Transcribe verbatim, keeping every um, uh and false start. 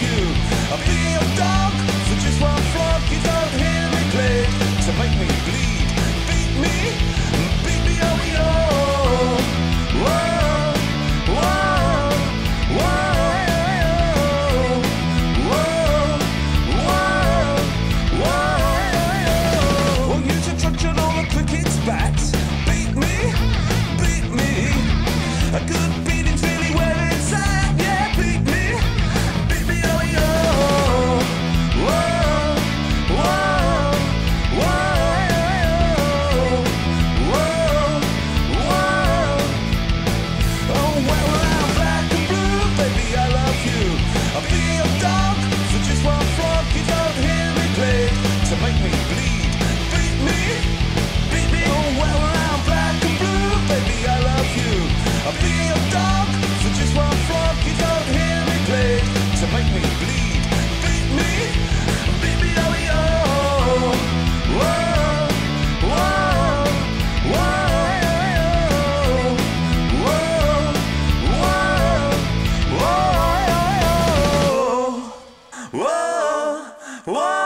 you. I'll be a dog for just one flock. You don't hear me play to make me bleed. Beat me, beat me, oh, yo. Whoa, whoa, whoa, whoa, whoa, whoa. Won't you just touch on all the cricket's bats? Beat me, beat me. A good beating's really where it's at. Whoa!